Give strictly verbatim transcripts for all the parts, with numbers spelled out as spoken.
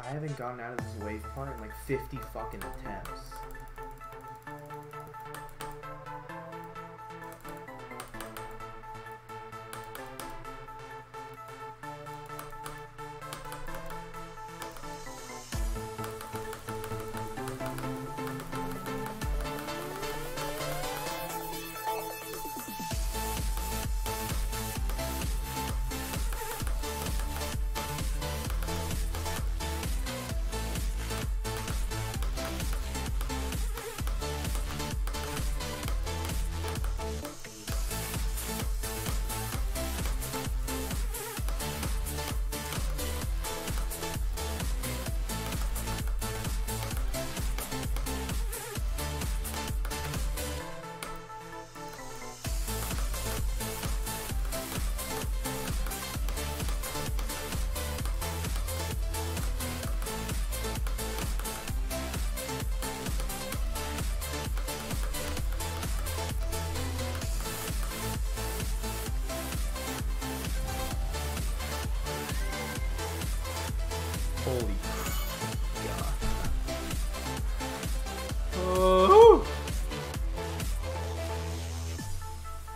I haven't gotten out of this wave part in like fifty fucking attempts.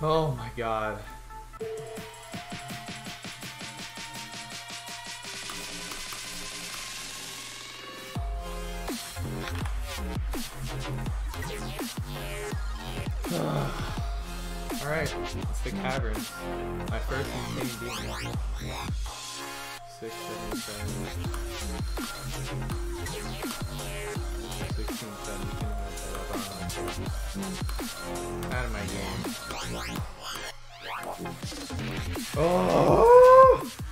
Oh my god. Alright, it's the Caverns. My first insane demon. Six, seven, seven. Sixteen, seventeen. Out of my game. Oh!